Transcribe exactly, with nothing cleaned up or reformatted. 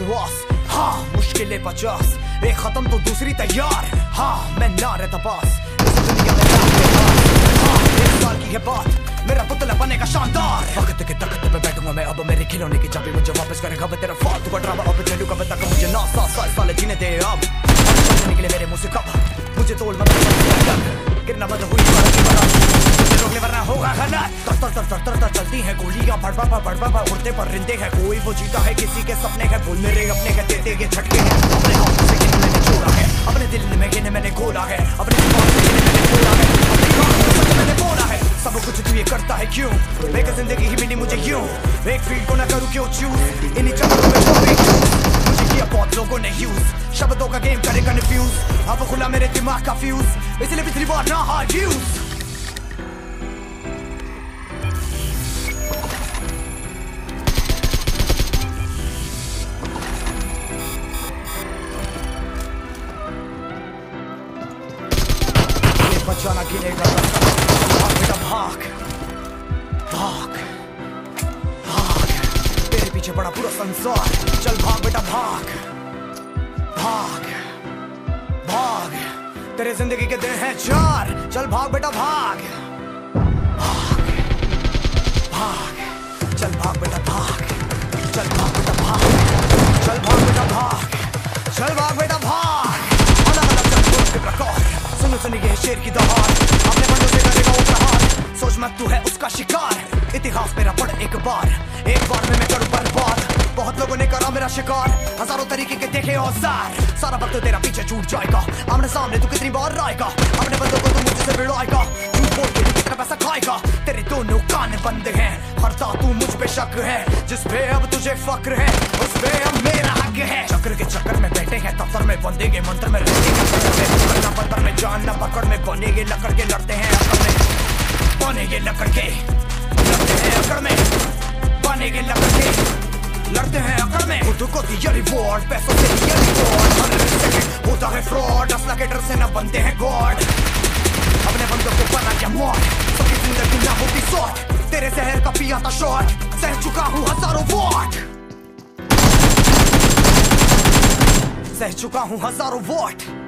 वसवास, हाँ मुश्किलें पचास, एक खत्म तो दूसरी तैयार, हाँ मैं ना रहता पास, दुनिया में हाँ एक साल की है बात, मेरा पुतला बनेगा शानदार। वक्त के तख्त पे बैठूंगा मैं अब, मेरे खिलौने की चाबी मुझे वापस करेगा मैं, तेरा फालतू का ड्रामा अब चलूंगा मैं तक मुझे ना सात साल साले जीने दे अब, निकले मेरे मुँह से कब, मुझे तोड़ मत गिरना मत हुई वरना होगा गलत। तर तर तर तर तर चलती है गोलियां भड़बड़ पर भड़बड़ पर उड़ते पर रिंदे हैं, कोई वो जीता है किसी के सपने है, बोल मेरे अपने के देते के झटके हैं, अपने हाथ से गिने मैंने छोड़ा है, अपने दिल में गिने मैंने खोला है, अपने दिमाग से गिने मैंने खोला है, अपने कानों से मैंने बोला है, सब कुछ तू ये करता है क्यों, एक जिंदगी ही मिली मुझे यूं, एक फील्ड को ना करूं क्यों चूज, इन्हीं चक्करों में डूबी क्यों, मुझे किया बहुत लोगों ने यूज, शब्दों का गेम करे कंफ्यूज, अब खुला मेरे दिमाग का फ्यूज, इसलिए पिछली बार ना हार यूज। बचाना गिरेगा बेटा, भाग भाग भाग, तेरे पीछे बड़ा पूरा संसार, चल भाग बेटा भाग भाग भाग, तेरे जिंदगी के दिन हैं चार, चल भाग बेटा भाग भाग भाग, चल भाग बेटा भाग, चल भाग बेटा भाग, चल भाग बेटा भाग, चल भाग बेटा भाग। अलग अलग संतोष के प्रकार सुनो, सुनिए शेर की दहाड़, अपने बंदों से करेगा वो प्रहार, सोच मत तू है उसका शिकार, इतिहास मेरा पढ़ एक बार, एक बार में मैं करूं बर्बाद, बहुत लोगों ने करा मेरा शिकार, हजारों तरीके के देखे औजार, सारा वक्त तेरा पीछे छूट जाएगा, आमने सामने तू कितनी बार आएगा, अपने बंदों को तू मुझसे भिड़ाएगा, झूठ बोल के कितना पैसा खाएगा, तेरे दोनों कान बंद हैं, हरता तू मुझ पे शक है, जिस पे अब तुझे फक्र है, उस पे अब मेरा हक है। चक्र के चक्कर में बैठे हैं दफ्तर में, बंदेगे मंत्र में रहते हैं, जान न पकड़ में बनेगे लकड़ के, लड़ते हैं अकड़ में बनेगे लकड़ के, लड़ते हैं अकड़ में बनेगे लकड़ के, लड़ते हैं अकड़ में। खुद को दिया रिवॉर्ड, पैसों से दिया रिवॉर्ड, हर सेकंड होता है फ्रॉड, असला के डर से न बनते हैं गॉड, अपने बंदों को बना या मौत, सबकी जिंदगी ना होती शॉर्ट, तेरे जहर का पिया था शॉट, सह चुका हूँ हजारों वॉट, सह चुका हूँ हजारों वॉट।